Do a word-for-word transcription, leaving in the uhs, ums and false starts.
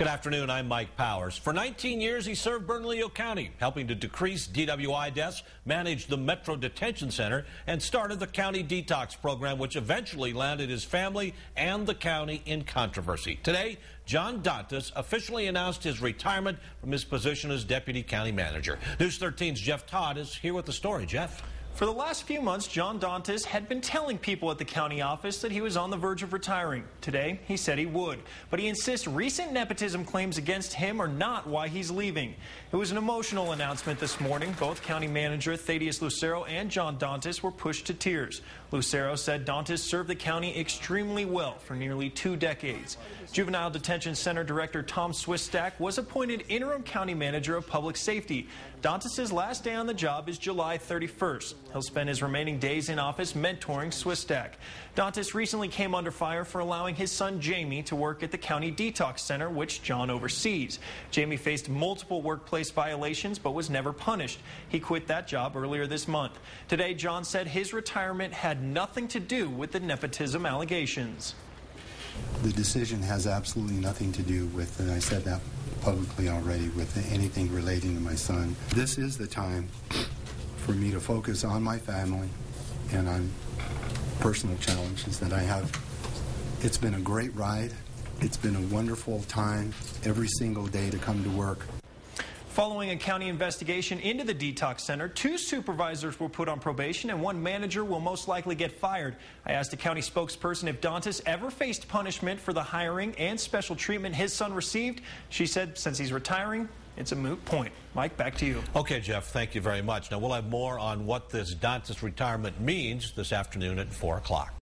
Good afternoon, I'm Mike Powers. For nineteen years, he served Bernalillo County, helping to decrease D W I deaths, managed the Metro Detention Center, and started the County Detox Program, which eventually landed his family and the county in controversy. Today, John Dantis officially announced his retirement from his position as Deputy County Manager. News thirteen's Jeff Todd is here with the story. Jeff. For the last few months, John Dantis had been telling people at the county office that he was on the verge of retiring. Today, he said he would, but he insists recent nepotism claims against him are not why he's leaving. It was an emotional announcement this morning. Both county manager Thaddeus Lucero and John Dantis were pushed to tears. Lucero said Dantis served the county extremely well for nearly two decades. Juvenile Detention Center Director Tom Swistack was appointed interim county manager of public safety. Dantis' last day on the job is July thirty-first. He'll spend his remaining days in office mentoring SwissTech. Dantis recently came under fire for allowing his son Jamie to work at the County Detox Center, which John oversees. Jamie faced multiple workplace violations but was never punished. He quit that job earlier this month. Today, John said his retirement had nothing to do with the nepotism allegations. The decision has absolutely nothing to do with, and I said that publicly already, with anything relating to my son. This is the time for me to focus on my family and on personal challenges that I have. It's been a great ride. It's been a wonderful time every single day to come to work. Following a county investigation into the detox center, two supervisors were put on probation and one manager will most likely get fired. I asked a county spokesperson if Dantis ever faced punishment for the hiring and special treatment his son received. She said since he's retiring, it's a moot point. Mike, back to you. Okay, Jeff, thank you very much. Now, we'll have more on what this Dantis retirement means this afternoon at four o'clock.